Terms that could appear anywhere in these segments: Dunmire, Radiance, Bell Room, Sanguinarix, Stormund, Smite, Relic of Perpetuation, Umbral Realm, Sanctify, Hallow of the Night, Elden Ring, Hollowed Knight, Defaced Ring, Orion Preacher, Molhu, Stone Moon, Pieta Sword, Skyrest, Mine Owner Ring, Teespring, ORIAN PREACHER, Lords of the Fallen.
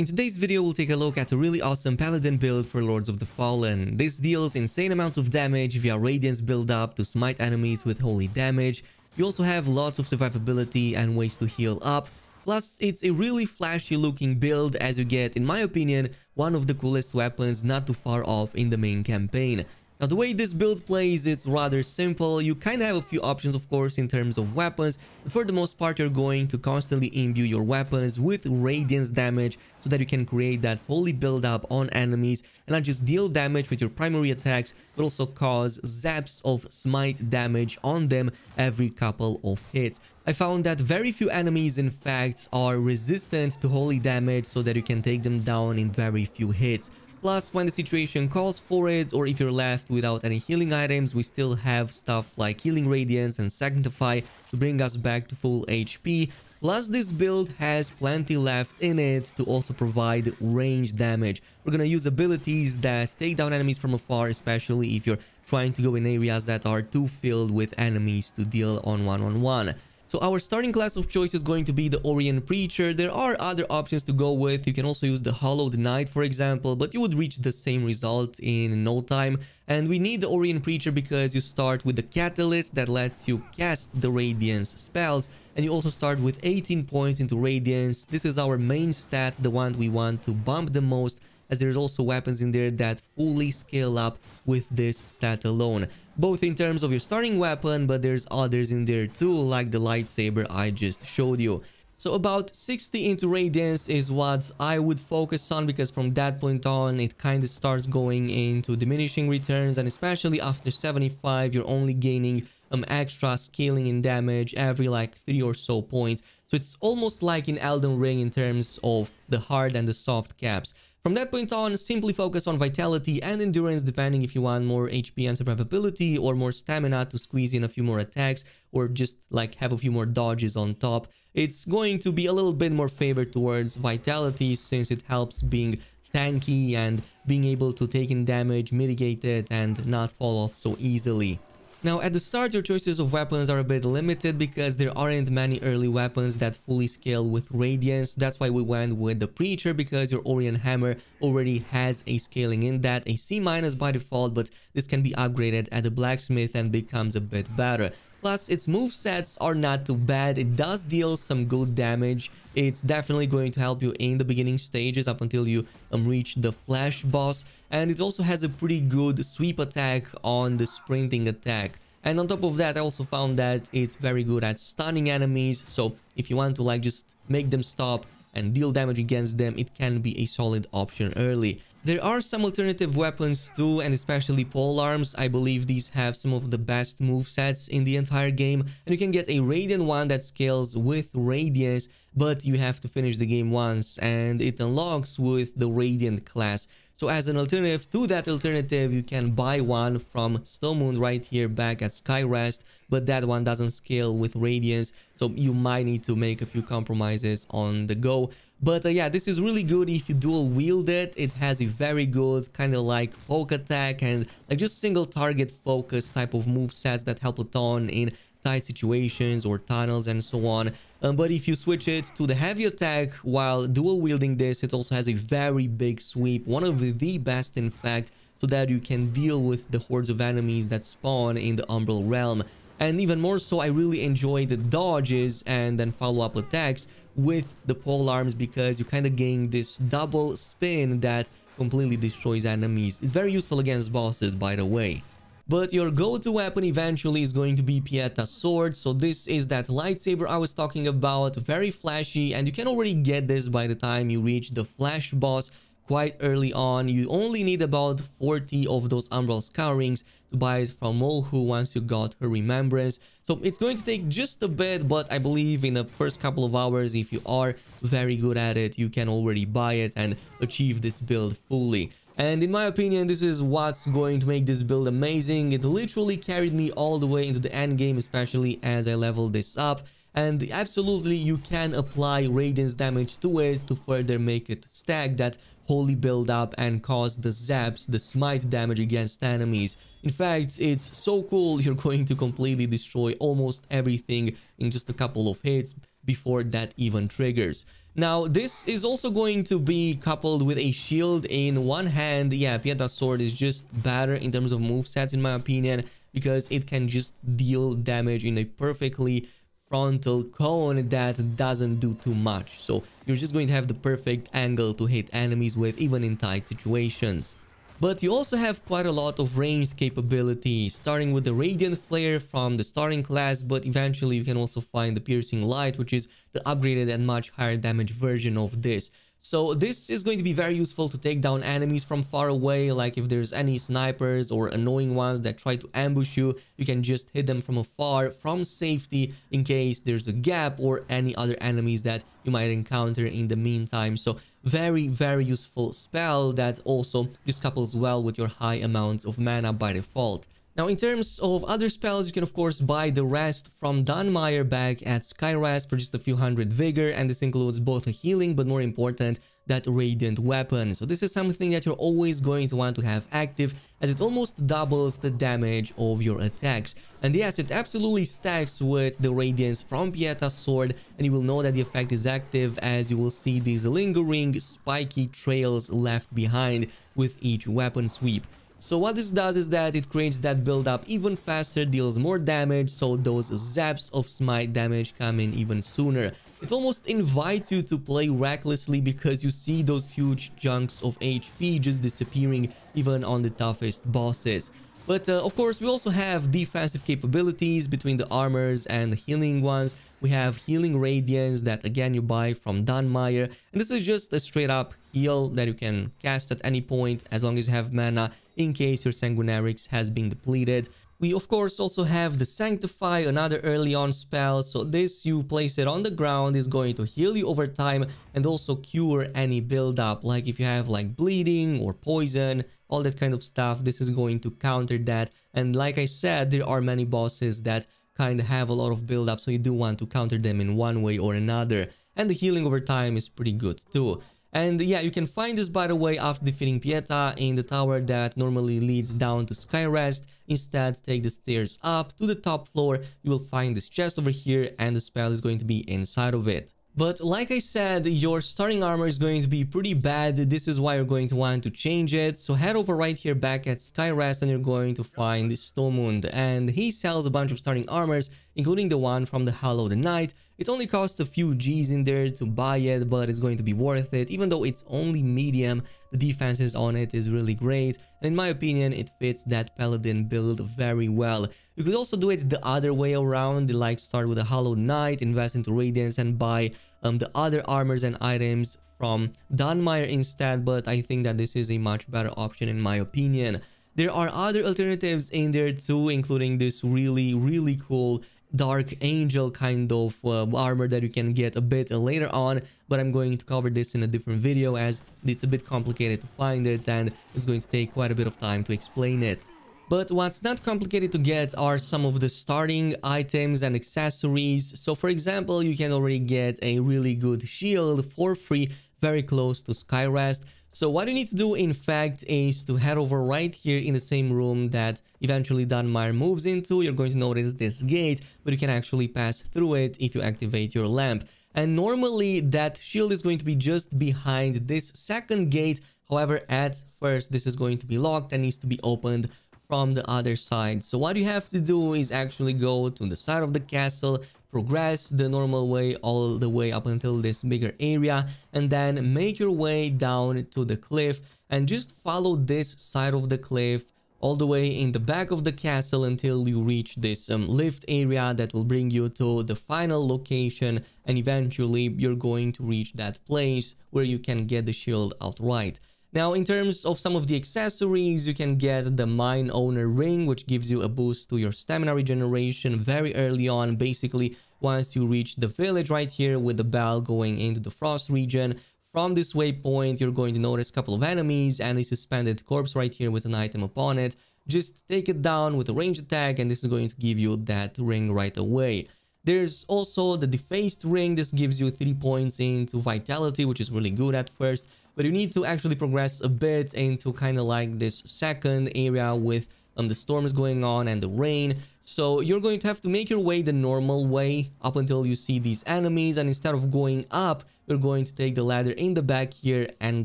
In today's video, we'll take a look at a really awesome paladin build for Lords of the Fallen. This deals insane amounts of damage via Radiance build-up to smite enemies with holy damage. You also have lots of survivability and ways to heal up. Plus, it's a really flashy looking build as you get, in my opinion, one of the coolest weapons not too far off in the main campaign. Now, the way this build plays, it's rather simple. You kind of have a few options, of course, in terms of weapons, but for the most part, you're going to constantly imbue your weapons with Radiance damage so that you can create that holy buildup on enemies and not just deal damage with your primary attacks, but also cause zaps of smite damage on them every couple of hits. I found that very few enemies, in fact, are resistant to holy damage so that you can take them down in very few hits. Plus, when the situation calls for it, or if you're left without any healing items, we still have stuff like Healing Radiance and Sanctify to bring us back to full HP. Plus, this build has plenty left in it to also provide range damage. We're gonna use abilities that take down enemies from afar, especially if you're trying to go in areas that are too filled with enemies to deal on one-on-one. So our starting class of choice is going to be the Orion Preacher. There are other options to go with. You can also use the Hollowed Knight, for example, but you would reach the same result in no time. And we need the Orion Preacher because you start with the Catalyst that lets you cast the Radiance spells. And you also start with 18 points into Radiance. This is our main stat, the one we want to bump the most, as there's also weapons in there that fully scale up with this stat alone, both in terms of your starting weapon, but there's others in there too, like the lightsaber I just showed you. So about 60 into Radiance is what I would focus on, because from that point on, it kind of starts going into diminishing returns, and especially after 75, you're only gaining extra scaling and damage every like 3 or so points. So it's almost like in Elden Ring in terms of the hard and the soft caps. From that point on, simply focus on vitality and endurance, depending if you want more HP and survivability or more stamina to squeeze in a few more attacks, or just like have a few more dodges on top. It's going to be a little bit more favored towards vitality, since it helps being tanky and being able to take in damage, mitigate it, and not fall off so easily. Now, at the start, your choices of weapons are a bit limited because there aren't many early weapons that fully scale with Radiance. That's why we went with the Preacher, because your Orion Hammer already has a scaling in that, a C- by default, but this can be upgraded at the Blacksmith and becomes a bit better. Plus, its movesets are not too bad. It does deal some good damage. It's definitely going to help you in the beginning stages up until you reach the Flash boss. And it also has a pretty good sweep attack on the sprinting attack. And on top of that, I also found that it's very good at stunning enemies. So if you want to like just make them stop and deal damage against them, it can be a solid option early. There are some alternative weapons too, and especially polearms. I believe these have some of the best movesets in the entire game, and you can get a Radiant one that scales with Radiance, but you have to finish the game once, and it unlocks with the Radiant class. So as an alternative to that alternative, you can buy one from Stone Moon right here back at Skyrest, but that one doesn't scale with Radiance, so you might need to make a few compromises on the go. But yeah, this is really good if you dual wield it. It has a very good kind of like poke attack and like just single target focus type of movesets that help a ton in tight situations or tunnels and so on. But if you switch it to the heavy attack while dual wielding this, it also has a very big sweep, one of the best in fact, so that you can deal with the hordes of enemies that spawn in the Umbral Realm. And even more so, I really enjoy the dodges and then follow-up attacks with the polearms, because you kind of gain this double spin that completely destroys enemies. It's very useful against bosses, by the way. But your go-to weapon eventually is going to be Pieta Sword. So this is that lightsaber I was talking about, very flashy, and you can already get this by the time you reach the Flash boss quite early on. You only need about 40 of those Umbral Scourings to buy it from Molhu once you got her Remembrance. So it's going to take just a bit, but I believe in the first couple of hours, if you are very good at it, you can already buy it and achieve this build fully. And in my opinion, this is what's going to make this build amazing. It literally carried me all the way into the end game, especially as I leveled this up. And absolutely, you can apply Radiance damage to it to further make it stack that holy build up and cause the zaps, the smite damage against enemies. In fact, it's so cool, you're going to completely destroy almost everything in just a couple of hits before that even triggers. Now, this is also going to be coupled with a shield in one hand. Yeah, Pieta Sword is just better in terms of movesets, in my opinion, because it can just deal damage in a perfectly frontal cone that doesn't do too much. So you're just going to have the perfect angle to hit enemies with, even in tight situations. But you also have quite a lot of ranged capability, starting with the Radiant Flare from the starting class, but eventually you can also find the Piercing Light, which is the upgraded and much higher damage version of this. So this is going to be very useful to take down enemies from far away, like if there's any snipers or annoying ones that try to ambush you, you can just hit them from afar, from safety, in case there's a gap or any other enemies that you might encounter in the meantime. So very useful spell that also just couples well with your high amounts of mana by default. Now, in terms of other spells, you can of course buy the rest from Dunmire back at Skyrest for just a few hundred vigor, and this includes both a healing, but more important, that radiant weapon. So this is something that you're always going to want to have active, as it almost doubles the damage of your attacks. And yes, it absolutely stacks with the Radiance from Pieta Sword, and you will know that the effect is active as you will see these lingering spiky trails left behind with each weapon sweep. So what this does is that it creates that build up even faster, deals more damage, so those zaps of smite damage come in even sooner. It almost invites you to play recklessly because you see those huge chunks of HP just disappearing even on the toughest bosses. But of course, we also have defensive capabilities between the armors and the healing ones. We have Healing Radiance that again you buy from Dunmire, and this is just a straight up heal that you can cast at any point as long as you have mana, in case your Sanguinarix has been depleted. We of course also have the Sanctify, another early on spell. So this, you place it on the ground, is going to heal you over time and also cure any buildup. Like if you have like bleeding or poison, all that kind of stuff, this is going to counter that. And like I said, there are many bosses that kind of have a lot of buildup, so you do want to counter them in one way or another. And the healing over time is pretty good too. And yeah, you can find this, by the way, after defeating Pieta in the tower that normally leads down to Skyrest. Instead, take the stairs up to the top floor. You will find this chest over here, and the spell is going to be inside of it. But like I said, your starting armor is going to be pretty bad. This is why you're going to want to change it. So head over right here back at Skyrest, and you're going to find Stormund. And he sells a bunch of starting armors, including the one from the Hallow of the Night. It only costs a few G's in there to buy it, but it's going to be worth it. Even though it's only medium, the defenses on it is really great, and in my opinion, it fits that paladin build very well. You could also do it the other way around, like start with a Hollowed Knight, invest into Radiance, and buy the other armors and items from Dunmire instead, but I think that this is a much better option in my opinion. There are other alternatives in there too, including this really cool Dark Angel kind of armor that you can get a bit later on, but I'm going to cover this in a different video as it's a bit complicated to find it and it's going to take quite a bit of time to explain it. But what's not complicated to get are some of the starting items and accessories. So for example, you can already get a really good shield for free very close to Skyrest. So what you need to do, in fact, is to head over right here in the same room that eventually Dunmire moves into. You're going to notice this gate, but you can actually pass through it if you activate your lamp. And normally that shield is going to be just behind this second gate. However, at first this is going to be locked and needs to be opened from the other side. So what you have to do is actually go to the side of the castle, progress the normal way all the way up until this bigger area, and then make your way down to the cliff and just follow this side of the cliff all the way in the back of the castle until you reach this lift area that will bring you to the final location, and eventually you're going to reach that place where you can get the shield outright. Now, in terms of some of the accessories, you can get the Mine Owner Ring, which gives you a boost to your stamina regeneration very early on. Basically, once you reach the village right here with the bell going into the frost region, from this waypoint, you're going to notice a couple of enemies and a suspended corpse right here with an item upon it. Just take it down with a ranged attack, and this is going to give you that ring right away. There's also the Defaced Ring. This gives you 3 points into Vitality, which is really good at first, but you need to actually progress a bit into kind of like this second area with the storms going on and the rain. So you're going to have to make your way the normal way up until you see these enemies, and instead of going up, we're going to take the ladder in the back here and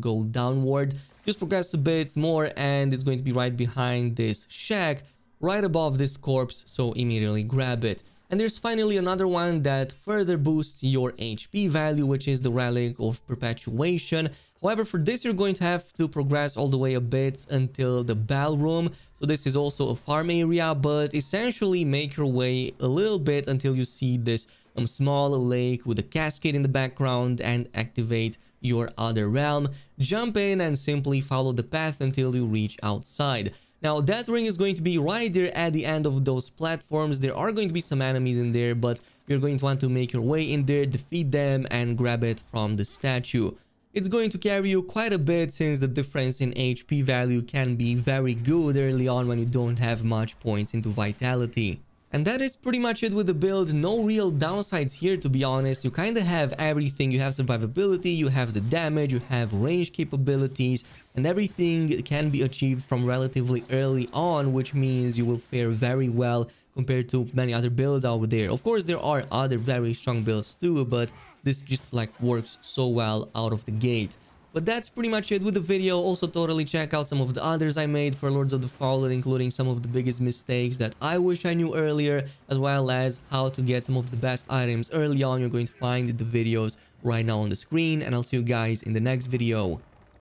go downward. Just progress a bit more and it's going to be right behind this shack, right above this corpse, so immediately grab it. And there's finally another one that further boosts your HP value, which is the Relic of Perpetuation. However, for this you're going to have to progress all the way a bit until the Bell Room. So this is also a farm area, but essentially make your way a little bit until you see this small lake with a cascade in the background and activate your other realm. Jump in and simply follow the path until you reach outside. Now that ring is going to be right there at the end of those platforms. There are going to be some enemies in there, but you're going to want to make your way in there, defeat them and grab it from the statue. It's going to carry you quite a bit since the difference in HP value can be very good early on when you don't have much points into vitality. And that is pretty much it with the build. No real downsides here, to be honest. You kind of have everything. You have survivability, you have the damage, you have range capabilities, and everything can be achieved from relatively early on, which means you will fare very well compared to many other builds out there. Of course, there are other very strong builds too, but this just like works so well out of the gate. But that's pretty much it with the video. Also, totally check out some of the others I made for Lords of the Fallen, including some of the biggest mistakes that I wish I knew earlier, as well as how to get some of the best items early on. You're going to find the videos right now on the screen, and I'll see you guys in the next video.